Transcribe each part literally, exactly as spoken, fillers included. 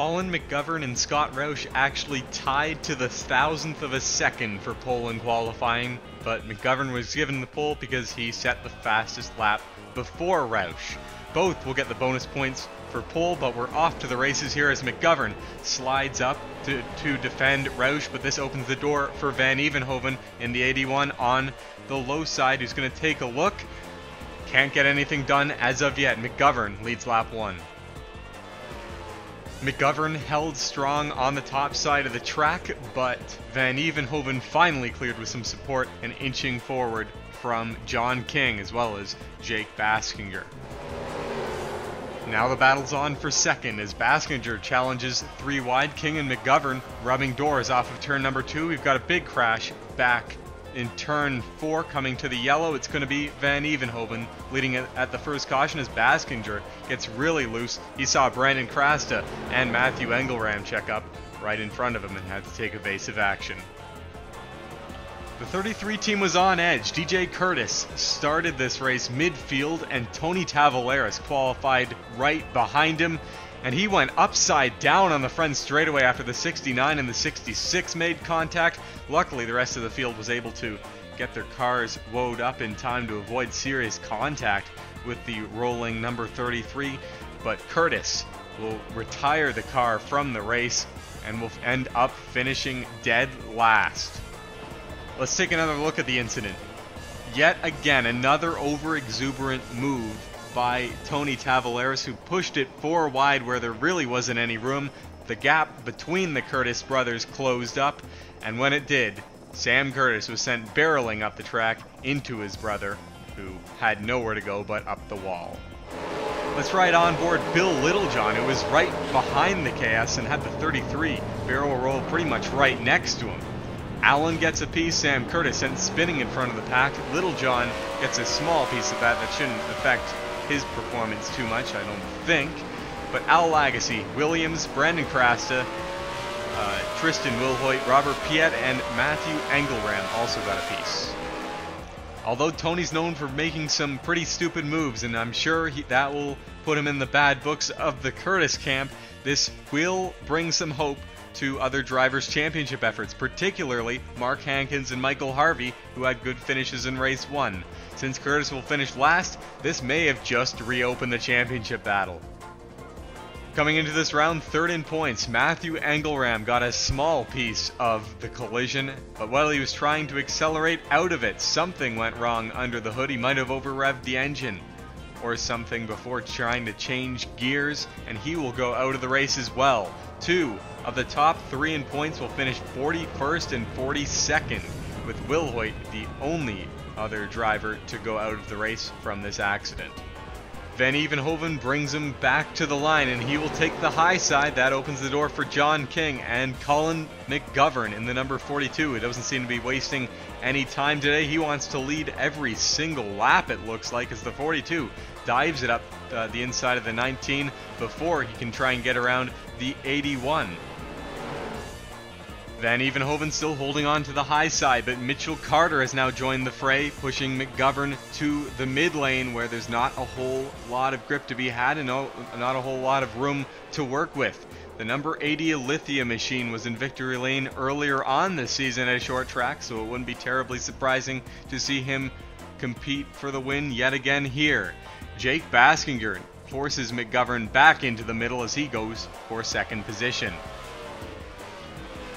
Colin McGovern and Scott Roush actually tied to the thousandth of a second for pole in qualifying, but McGovern was given the pole because he set the fastest lap before Roush. Both will get the bonus points for pole, but we're off to the races here as McGovern slides up to, to defend Roush, but this opens the door for Van Evenhoven in the eighty-one on the low side, who's going to take a look. Can't get anything done as of yet. McGovern leads lap one. McGovern held strong on the top side of the track, but Van Evenhoven finally cleared with some support and inching forward from John King as well as Jake Baskinger. Now the battle's on for second as Baskinger challenges three wide. King and McGovern rubbing doors off of turn number two. We've got a big crash back in turn four coming to the yellow. It's going to be Van Evenhoven leading at, at the first caution as Baskinger gets really loose. He saw Brandon Crasta and Matthew Engelram check up right in front of him and had to take evasive action. The thirty-three team was on edge. D J Curtis started this race midfield and Tony Tavalaris qualified right behind him, and he went upside down on the front straightaway after the sixty-nine and the sixty-six made contact. Luckily, the rest of the field was able to get their cars wound up in time to avoid serious contact with the rolling number thirty-three, but Curtis will retire the car from the race and will end up finishing dead last. Let's take another look at the incident. Yet again, another over-exuberant move by Tony Tavalaris, who pushed it four wide where there really wasn't any room. The gap between the Curtis brothers closed up, and when it did, Sam Curtis was sent barreling up the track into his brother, who had nowhere to go but up the wall. Let's ride on board Bill Littlejohn, who was right behind the K S and had the thirty-three barrel roll pretty much right next to him. Allen gets a piece, Sam Curtis sent spinning in front of the pack. Littlejohn gets a small piece of that that shouldn't affect his performance too much, I don't think. But Al Lagasse, Williams, Brandon Crasta, uh, Tristan Wilhoyt, Robert Piet, and Matthew Engelram also got a piece. Although Tony's known for making some pretty stupid moves, and I'm sure he, that will put him in the bad books of the Curtis camp, this will bring some hope to other drivers' championship efforts, particularly Mark Hankins and Michael Harvey, who had good finishes in race one. Since Curtis will finish last, this may have just reopened the championship battle. Coming into this round third in points, Matthew Engelram got a small piece of the collision, but while he was trying to accelerate out of it, something went wrong under the hood. He might have over-revved the engine or something before trying to change gears, and he will go out of the race as well. Two of the top three in points will finish forty-first and forty-second, with Wilhoyt the only other driver to go out of the race from this accident. Van Evenhoven brings him back to the line, and he will take the high side. That opens the door for John King and Colin McGovern in the number forty-two. It doesn't seem to be wasting any time today. He wants to lead every single lap, it looks like, as the forty-two dives it up uh, the inside of the nineteen before he can try and get around the eighty-one. Van Evenhoven still holding on to the high side, but Mitchell Carter has now joined the fray, pushing McGovern to the mid lane where there's not a whole lot of grip to be had and no, not a whole lot of room to work with. The number eighty Lithia machine was in victory lane earlier on this season at a short track, so it wouldn't be terribly surprising to see him compete for the win yet again here. Jake Baskinger forces McGovern back into the middle as he goes for second position.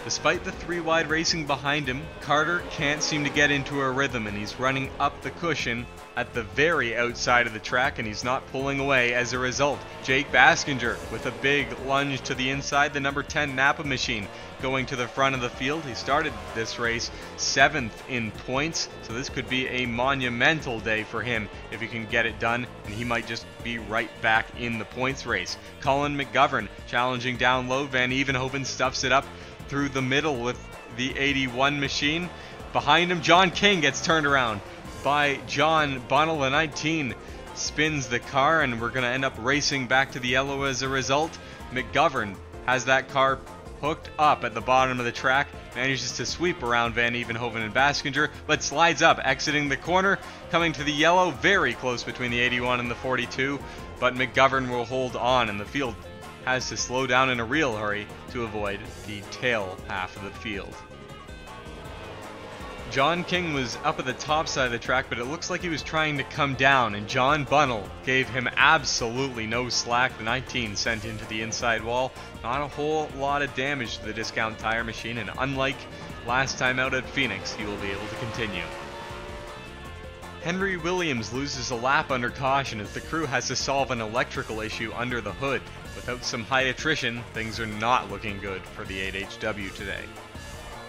Despite the three wide racing behind him, Carter can't seem to get into a rhythm, and he's running up the cushion at the very outside of the track, and he's not pulling away as a result. Jake Baskinger with a big lunge to the inside, the number ten Napa machine going to the front of the field. He started this race seventh in points, so this could be a monumental day for him if he can get it done, and he might just be right back in the points race. Colin McGovern challenging down low. Van Evenhoven stuffs it up through the middle with the eighty-one machine. Behind him, John King gets turned around by John Bunnell. The nineteen spins the car, and we're going to end up racing back to the yellow as a result. McGovern has that car hooked up at the bottom of the track, manages to sweep around Van Evenhoven and Baskinger, but slides up, exiting the corner, coming to the yellow, very close between the eighty-one and the forty-two, but McGovern will hold on, and the field has to slow down in a real hurry to avoid the tail half of the field. John King was up at the top side of the track, but it looks like he was trying to come down, and John Bunnell gave him absolutely no slack. The nineteen sent into the inside wall. Not a whole lot of damage to the discount tire machine, and unlike last time out at Phoenix, he will be able to continue. Henry Williams loses a lap under caution as the crew has to solve an electrical issue under the hood. Without some high attrition, things are not looking good for the eight H W today.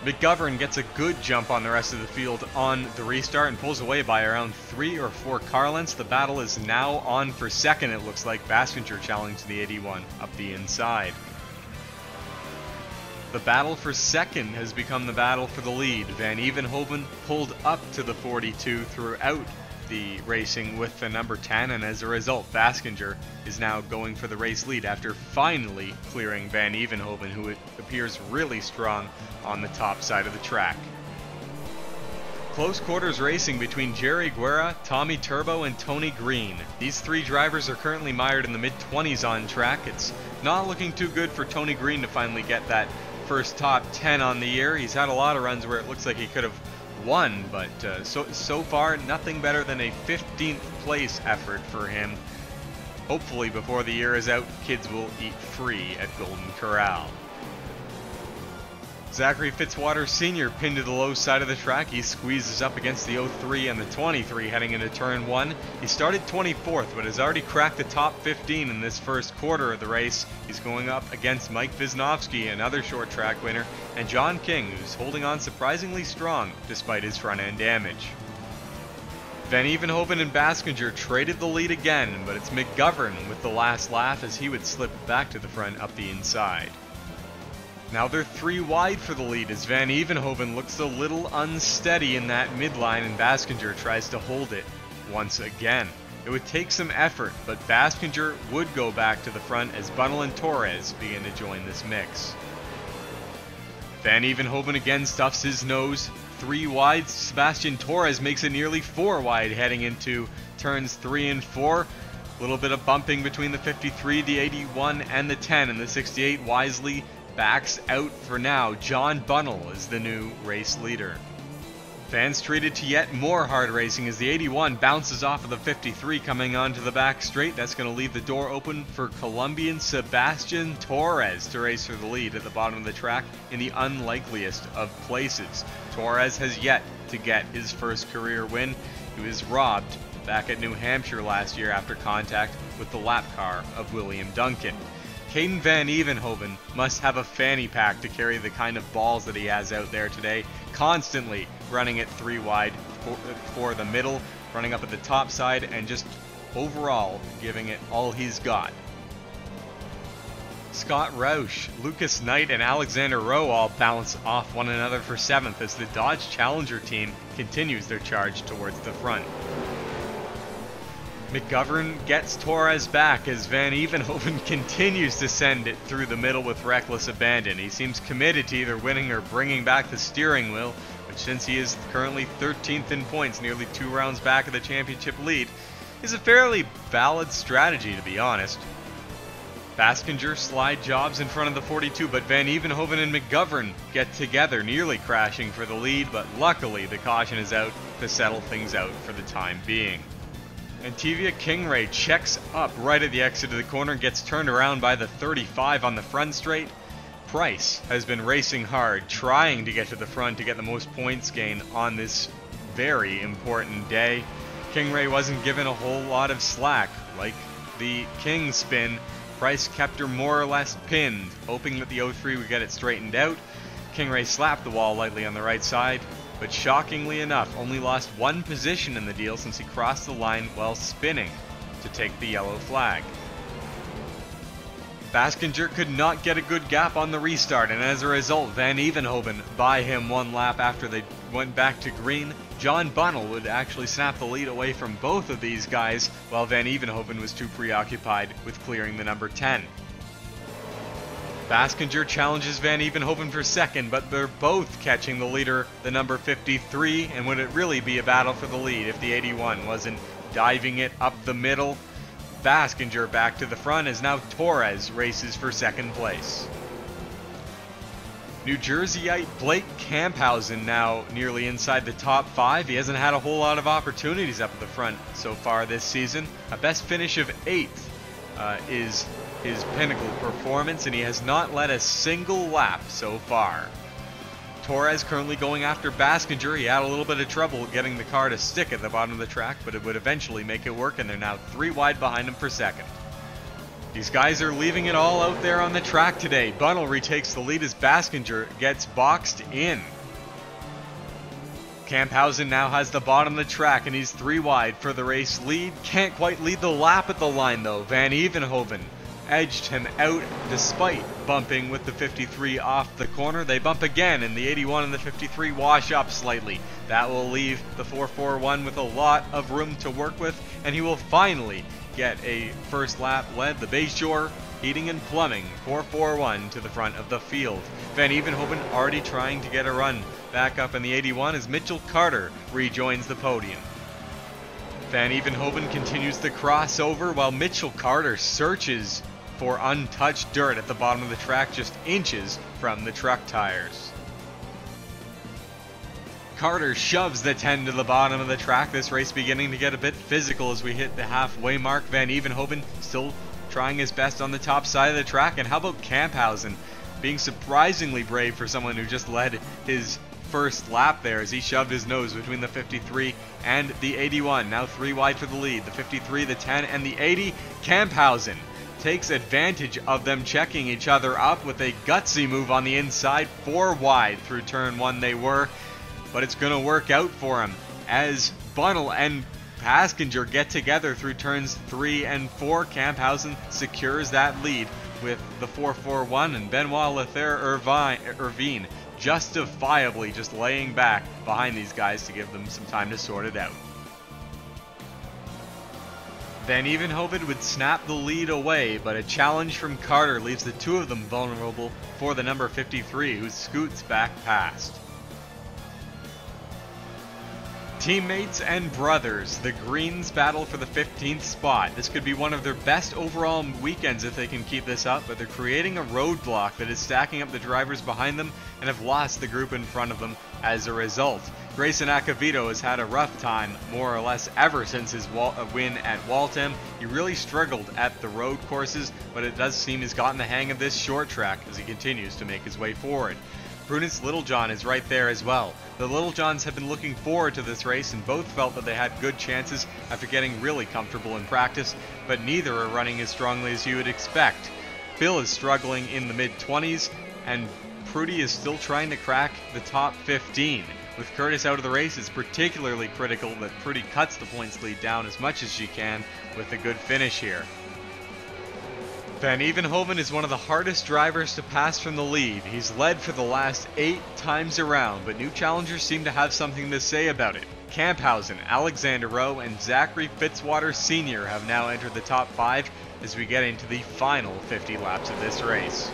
McGovern gets a good jump on the rest of the field on the restart and pulls away by around three or four car lengths. The battle is now on for second, it looks like. Baskinger challenged the eighty-one up the inside. The battle for second has become the battle for the lead. Van Evenhoven pulled up to the forty-two throughout the racing with the number ten, and as a result, Baskinger is now going for the race lead after finally clearing Van Evenhoven, who appears really strong on the top side of the track. Close quarters racing between Jerry Guerra, Tommy Turbo, and Tony Green. These three drivers are currently mired in the mid twenties on track. It's not looking too good for Tony Green to finally get that first top ten on the year. He's had a lot of runs where it looks like he could have one, but uh, so so far nothing better than a fifteenth place effort for him. Hopefully before the year is out, kids will eat free at Golden Corral. Zachary Fitzwater Senior pinned to the low side of the track. He squeezes up against the oh three and the twenty-three heading into turn one. He started twenty-fourth, but has already cracked the top fifteen in this first quarter of the race. He's going up against Mike Visnovsky, another short track winner, and John King, who's holding on surprisingly strong despite his front end damage. Van Evenhoven and Baskinger traded the lead again, but it's McGovern with the last laugh as he would slip back to the front up the inside. Now they're three wide for the lead as Van Evenhoven looks a little unsteady in that midline, and Baskinger tries to hold it once again. It would take some effort, but Baskinger would go back to the front as Bunnell and Torres begin to join this mix. Van Evenhoven again stuffs his nose. Three wide, Sebastian Torres makes it nearly four wide heading into turns three and four. A little bit of bumping between the fifty-three, the eighty-one, and the ten, and the sixty-eight wisely backs out for now. John Bunnell is the new race leader. Fans treated to yet more hard racing as the eighty-one bounces off of the fifty-three coming onto the back straight. That's going to leave the door open for Colombian Sebastian Torres to race for the lead at the bottom of the track in the unlikeliest of places. Torres has yet to get his first career win. He was robbed back at New Hampshire last year after contact with the lap car of William Duncan. Caden Van Evenhoven must have a fanny pack to carry the kind of balls that he has out there today, constantly running it three wide for, for the middle, running up at the top side, and just overall giving it all he's got. Scott Roush, Lucas Knight, and Alexander Rowe all bounce off one another for seventh as the Dodge Challenger team continues their charge towards the front. McGovern gets Torres back as Van Evenhoven continues to send it through the middle with reckless abandon. He seems committed to either winning or bringing back the steering wheel, which, since he is currently thirteenth in points, nearly two rounds back of the championship lead, is a fairly valid strategy, to be honest. Baskinger slide jobs in front of the forty-two, but Van Evenhoven and McGovern get together, nearly crashing for the lead, but luckily the caution is out to settle things out for the time being. Antivia King Ray checks up right at the exit of the corner and gets turned around by the thirty-five on the front straight. Price has been racing hard, trying to get to the front to get the most points gained on this very important day. King Ray wasn't given a whole lot of slack. Like the King spin, Price kept her more or less pinned, hoping that the oh three would get it straightened out. King Ray slapped the wall lightly on the right side, but shockingly enough, only lost one position in the deal since he crossed the line while spinning to take the yellow flag. Baskinger could not get a good gap on the restart, and as a result, Van Evenhoven by him one lap after they went back to green. John Bunnell would actually snap the lead away from both of these guys, while Van Evenhoven was too preoccupied with clearing the number ten. Baskinger challenges Van Evenhoven for second, but they're both catching the leader, the number fifty-three, and would it really be a battle for the lead if the eighty-one wasn't diving it up the middle? Baskinger back to the front as now Torres races for second place. New Jerseyite Blake Camphausen now nearly inside the top five. He hasn't had a whole lot of opportunities up at the front so far this season. A best finish of eighth uh, is his pinnacle performance, and he has not led a single lap so far. Torres currently going after Baskinger. He had a little bit of trouble getting the car to stick at the bottom of the track, but it would eventually make it work, and they're now three wide behind him for second. These guys are leaving it all out there on the track today. Bunnell retakes the lead as Baskinger gets boxed in. Camphausen now has the bottom of the track, and he's three wide for the race lead. Can't quite lead the lap at the line, though. Van Evenhoven edged him out despite bumping with the fifty-three off the corner. They bump again, and the eighty-one and the fifty-three wash up slightly. That will leave the four forty-one with a lot of room to work with, and he will finally get a first lap led. The Bayshore Heating and Plumbing four forty-one to the front of the field. Van Evenhoven already trying to get a run back up in the eighty-one as Mitchell Carter rejoins the podium. Van Evenhoven continues the crossover while Mitchell Carter searches for untouched dirt at the bottom of the track, just inches from the truck tires. Carter shoves the ten to the bottom of the track. This race beginning to get a bit physical as we hit the halfway mark. Van Evenhoven still trying his best on the top side of the track. And how about Camphausen being surprisingly brave for someone who just led his first lap there as he shoved his nose between the fifty-three and the eighty-one. Now three wide for the lead. The fifty-three, the ten, and the eighty. Camphausen takes advantage of them checking each other up with a gutsy move on the inside. Four wide through turn one they were. But it's going to work out for him as Bunnell and Baskinger get together through turns three and four. Camphausen secures that lead with the four forty-one, and Benoit Lathair Irvine, Irvine justifiably just laying back behind these guys to give them some time to sort it out. Van Evenhoven would snap the lead away, but a challenge from Carter leaves the two of them vulnerable for the number fifty-three, who scoots back past. Teammates and brothers, the Greens battle for the fifteenth spot. This could be one of their best overall weekends if they can keep this up, but they're creating a roadblock that is stacking up the drivers behind them and have lost the group in front of them as a result. Grayson Acavito has had a rough time, more or less, ever since his win at Waltham. He really struggled at the road courses, but it does seem he's gotten the hang of this short track as he continues to make his way forward. Prudence Littlejohn is right there as well. The Littlejohns have been looking forward to this race, and both felt that they had good chances after getting really comfortable in practice, but neither are running as strongly as you would expect. Bill is struggling in the mid-twenties, and Prudy is still trying to crack the top fifteen. With Curtis out of the race, it's particularly critical that Prudy cuts the points lead down as much as she can with a good finish here. Van Evenhoven is one of the hardest drivers to pass from the lead. He's led for the last eight times around, but new challengers seem to have something to say about it. Camphausen, Alexander Rowe, and Zachary Fitzwater Senior have now entered the top five as we get into the final fifty laps of this race.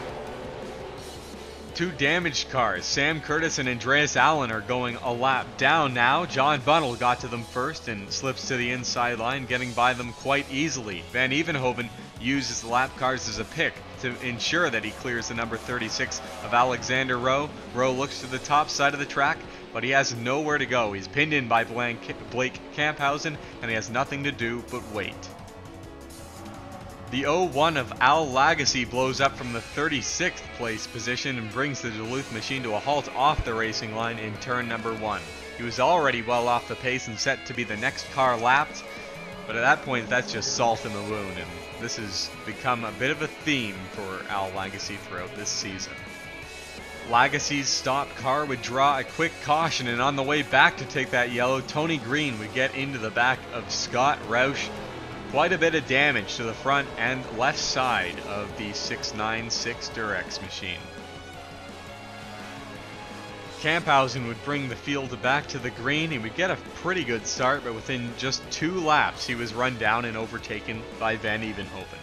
Two damaged cars, Sam Curtis and Andreas Allen, are going a lap down now. John Bunnell got to them first and slips to the inside line, getting by them quite easily. Van Evenhoven uses the lap cars as a pick to ensure that he clears the number thirty-six of Alexander Rowe. Rowe looks to the top side of the track, but he has nowhere to go. He's pinned in by Blake Camphausen, and he has nothing to do but wait. The oh one of Al Lagasse blows up from the thirty-sixth place position and brings the Duluth machine to a halt off the racing line in turn number one. He was already well off the pace and set to be the next car lapped, but at that point that's just salt in the wound, and this has become a bit of a theme for Al Lagasse throughout this season. Lagasse's stopped car would draw a quick caution, and on the way back to take that yellow, Tony Green would get into the back of Scott Roush. Quite a bit of damage to the front and left side of the six ninety-six Durex machine. Camphausen would bring the field back to the green. He would get a pretty good start, but within just two laps he was run down and overtaken by Van Evenhoven.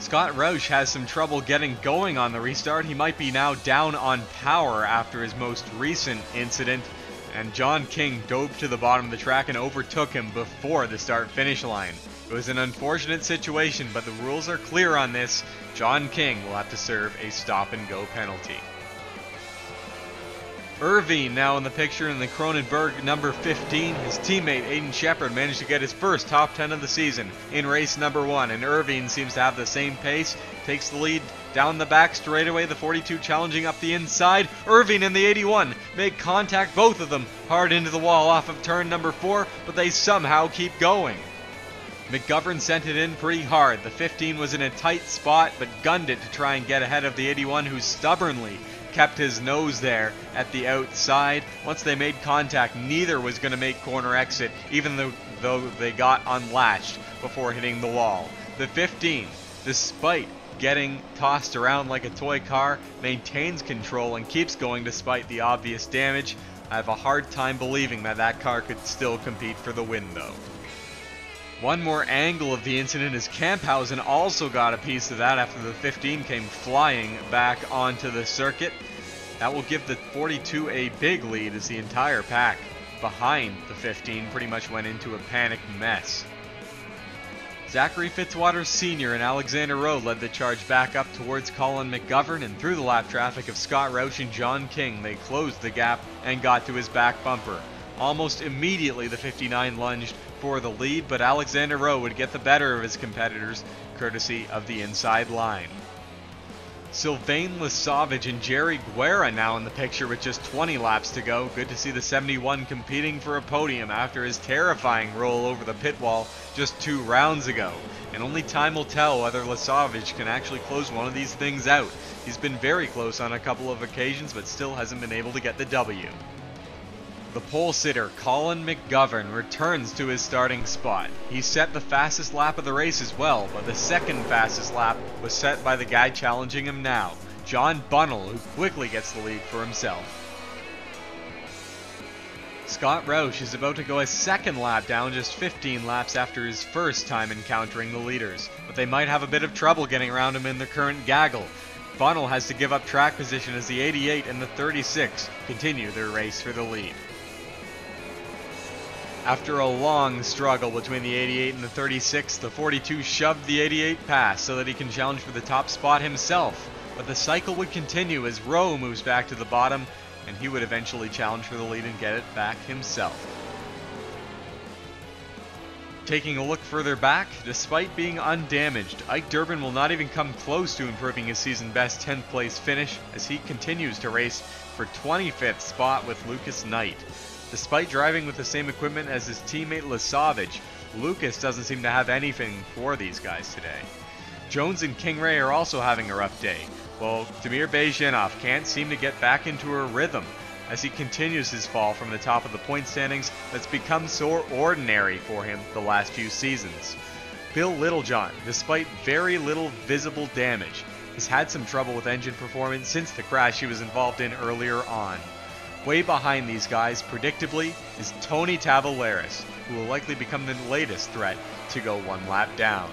Scott Roush has some trouble getting going on the restart. He might be now down on power after his most recent incident, and John King dove to the bottom of the track and overtook him before the start-finish line. It was an unfortunate situation, but the rules are clear on this. John King will have to serve a stop-and-go penalty. Irvine now in the picture in the Kronenberg number fifteen. His teammate Aiden Shepard managed to get his first top ten of the season in race number one, and Irvine seems to have the same pace. Takes the lead down the back straightaway, the forty-two challenging up the inside. Irvine and the eighty-one make contact, both of them hard into the wall off of turn number four, but they somehow keep going. McGovern sent it in pretty hard. The fifteen was in a tight spot but gunned it to try and get ahead of the eighty-one, who stubbornly kept his nose there at the outside. Once they made contact, neither was going to make corner exit, even though, though they got unlatched before hitting the wall. The fifteen, despite getting tossed around like a toy car, maintains control and keeps going despite the obvious damage. I have a hard time believing that that car could still compete for the win, though. One more angle of the incident is Camphausen also got a piece of that after the fifteen came flying back onto the circuit. That will give the forty-two a big lead as the entire pack behind the fifteen pretty much went into a panicked mess. Zachary Fitzwater Senior and Alexander Rowe led the charge back up towards Colin McGovern, and through the lap traffic of Scott Roush and John King, they closed the gap and got to his back bumper. Almost immediately, the fifty-nine lunged for the lead, but Alexander Rowe would get the better of his competitors, courtesy of the inside line. Sylvain Lasovic and Jerry Guerra now in the picture with just twenty laps to go. Good to see the seventy-one competing for a podium after his terrifying roll over the pit wall just two rounds ago. And only time will tell whether Lasovic can actually close one of these things out. He's been very close on a couple of occasions, but still hasn't been able to get the W. The pole sitter, Colin McGovern, returns to his starting spot. He set the fastest lap of the race as well, but the second fastest lap was set by the guy challenging him now, John Bunnell, who quickly gets the lead for himself. Scott Roush is about to go a second lap down, just fifteen laps after his first time encountering the leaders, but they might have a bit of trouble getting around him in the current gaggle. Bunnell has to give up track position as the eighty-eight and the thirty-six continue their race for the lead. After a long struggle between the eighty-eight and the thirty-six, the forty-two shoved the eighty-eight past so that he can challenge for the top spot himself. But the cycle would continue as Rowe moves back to the bottom, and he would eventually challenge for the lead and get it back himself. Taking a look further back, despite being undamaged, Ike Durbin will not even come close to improving his season best tenth place finish as he continues to race for twenty-fifth spot with Lucas Knight. Despite driving with the same equipment as his teammate Lasovic, Lucas doesn't seem to have anything for these guys today. Jones and King Ray are also having a rough day, while Demir Bayzhenov can't seem to get back into a rhythm as he continues his fall from the top of the point standings that's become so ordinary for him the last few seasons. Bill Littlejohn, despite very little visible damage, has had some trouble with engine performance since the crash he was involved in earlier on. Way behind these guys, predictably, is Tony Tavalaris, who will likely become the latest threat to go one lap down.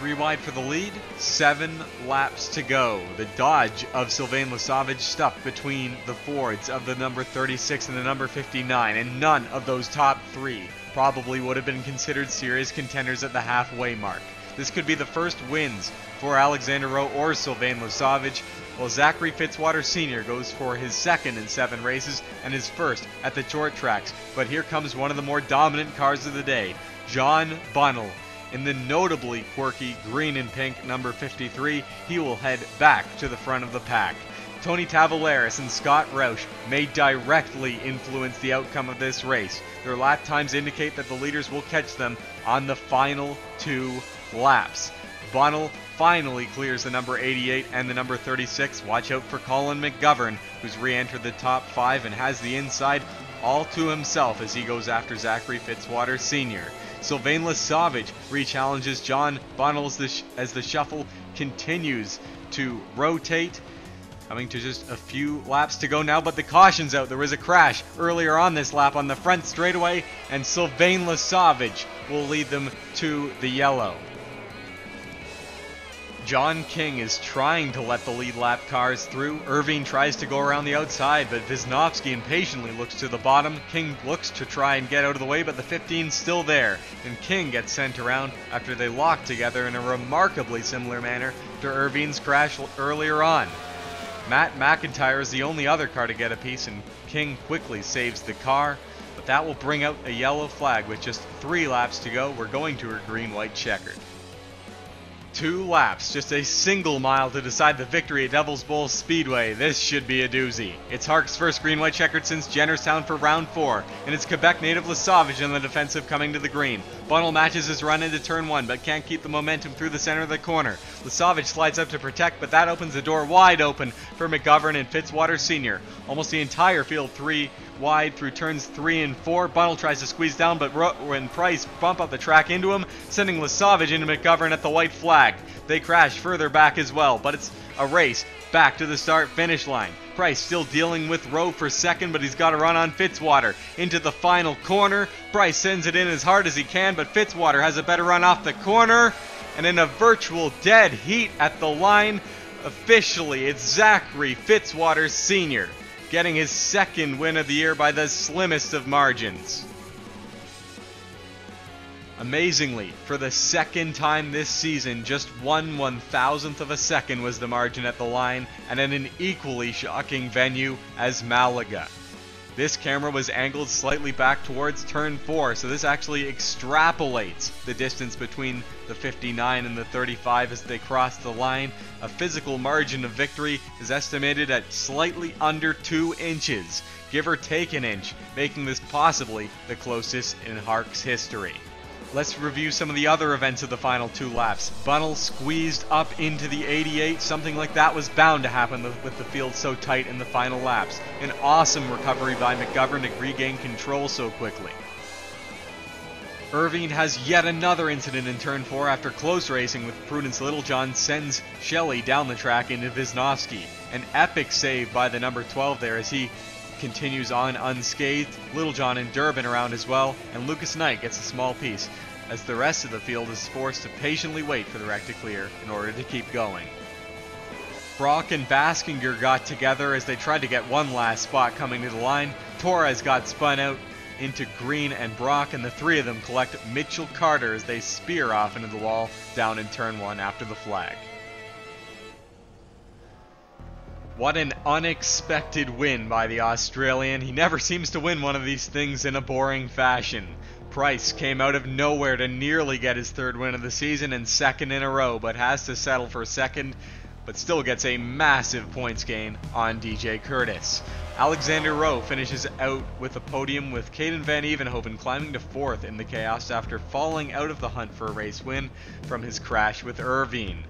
Three wide for the lead, seven laps to go. The dodge of Sylvain Lasovic stuck between the Fords of the number thirty-six and the number fifty-nine, and none of those top three probably would have been considered serious contenders at the halfway mark. This could be the first wins for Alexander Rowe or Sylvain Lasovic, while Zachary Fitzwater Senior goes for his second in seven races and his first at the short tracks. But here comes one of the more dominant cars of the day, John Bunnell, in the notably quirky green and pink number fifty-three. He will head back to the front of the pack. Tony Tavalaris and Scott Roush may directly influence the outcome of this race. Their lap times indicate that the leaders will catch them on the final two laps. Bunnell finally clears the number eighty-eight and the number thirty-six. Watch out for Colin McGovern, who's re-entered the top five and has the inside all to himself as he goes after Zachary Fitzwater Senior Sylvain Lasovic re-challenges John Bunnell as the, sh as the shuffle continues to rotate. Coming to just a few laps to go now, but the caution's out. There was a crash earlier on this lap on the front straightaway, and Sylvain Lasovic will lead them to the yellow. John King is trying to let the lead lap cars through. Irvine tries to go around the outside, but Visnovsky impatiently looks to the bottom. King looks to try and get out of the way, but the fifteen's still there, and King gets sent around after they lock together in a remarkably similar manner to Irvine's crash earlier on. Matt McIntyre is the only other car to get a piece, and King quickly saves the car, but that will bring out a yellow flag with just three laps to go. We're going to a green-white checkered. Two laps, just a single mile to decide the victory at Devil's Bowl Speedway. This should be a doozy. It's Hark's first green-white checkered since Jennerstown for round four, and it's Quebec native Lasovic in the defensive coming to the green. Bunnell matches his run into turn one, but can't keep the momentum through the center of the corner. Lasovic slides up to protect, but that opens the door wide open for McGovern and Fitzwater Senior Almost the entire field three wide through turns three and four. Bunnell tries to squeeze down, but Rowe and Price bump up the track into him, sending Lasovic into McGovern at the white flag. They crash further back as well, but it's a race back to the start-finish line. Price still dealing with Rowe for second, but he's got a run on Fitzwater. Into the final corner, Price sends it in as hard as he can, but Fitzwater has a better run off the corner, and in a virtual dead heat at the line, officially it's Zachary Fitzwater Senior getting his second win of the year by the slimmest of margins. Amazingly, for the second time this season, just one one-thousandth of a second was the margin at the line, and in an equally shocking venue as Malaga. This camera was angled slightly back towards turn four, so this actually extrapolates the distance between the fifty-nine and the thirty-five as they cross the line. A physical margin of victory is estimated at slightly under two inches, give or take an inch, making this possibly the closest in Hark's history. Let's review some of the other events of the final two laps. Bunnell squeezed up into the eighty-eight. Something like that was bound to happen with the field so tight in the final laps. An awesome recovery by McGovern to regain control so quickly. Irvine has yet another incident in turn four after close racing with Prudence Littlejohn sends Shelley down the track into Visnovsky. An epic save by the number twelve there as he continues on unscathed. Littlejohn and Durbin around as well, and Lucas Knight gets a small piece as the rest of the field is forced to patiently wait for the wreck to clear in order to keep going. Brock and Baskinger got together as they tried to get one last spot coming to the line. Torres got spun out into Green and Brock, and the three of them collect Mitchell Carter as they spear off into the wall down in turn one after the flag. What an unexpected win by the Australian. He never seems to win one of these things in a boring fashion. Price came out of nowhere to nearly get his third win of the season and second in a row, but has to settle for second, but still gets a massive points gain on D J Curtis. Alexander Rowe finishes out with a podium, with Caden Van Evenhoven climbing to fourth in the chaos after falling out of the hunt for a race win from his crash with Irvine.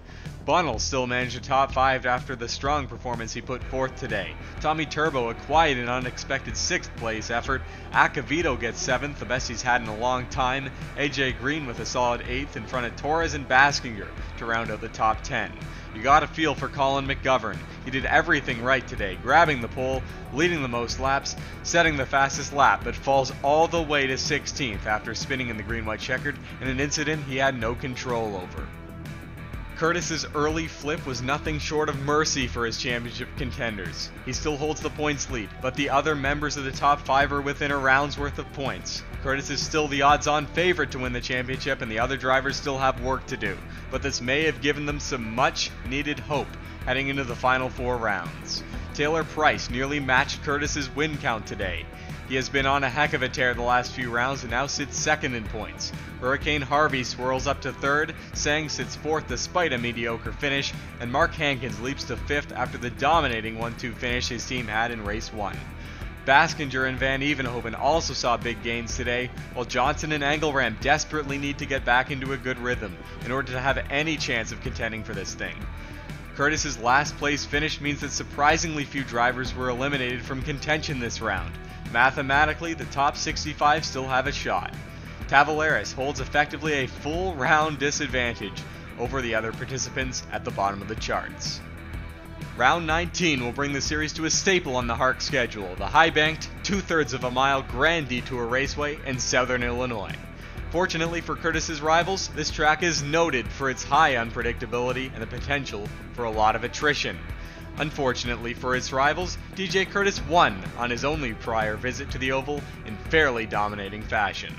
Bunnell still managed a top five after the strong performance he put forth today. Tommy Turbo, a quiet and unexpected sixth place effort. Acavito gets seventh, the best he's had in a long time. A J Green with a solid eighth in front of Torres and Baskinger to round out the top ten. You got a feel for Colin McGovern. He did everything right today, grabbing the pole, leading the most laps, setting the fastest lap, but falls all the way to sixteenth after spinning in the green-white checkered in an incident he had no control over. Curtis's early flip was nothing short of mercy for his championship contenders. He still holds the points lead, but the other members of the top five are within a round's worth of points. Curtis is still the odds-on favorite to win the championship, and the other drivers still have work to do, but this may have given them some much-needed hope heading into the final four rounds. Taylor Price nearly matched Curtis's win count today. He has been on a heck of a tear the last few rounds and now sits second in points. Hurricane Harvey swirls up to third, Sang sits fourth despite a mediocre finish, and Mark Hankins leaps to fifth after the dominating one two finish his team had in race one. Baskinger and Van Evenhoven also saw big gains today, while Johnson and Engelram desperately need to get back into a good rhythm in order to have any chance of contending for this thing. Curtis's last place finish means that surprisingly few drivers were eliminated from contention this round. Mathematically, the top sixty-five still have a shot. Tavalaris holds effectively a full round disadvantage over the other participants at the bottom of the charts. Round nineteen will bring the series to a staple on the Hark schedule, the high-banked, two-thirds of a mile Grand Detour Raceway in Southern Illinois. Unfortunately for Curtis's rivals, this track is noted for its high unpredictability and the potential for a lot of attrition. Unfortunately for his rivals, D J Curtis won on his only prior visit to the oval in fairly dominating fashion.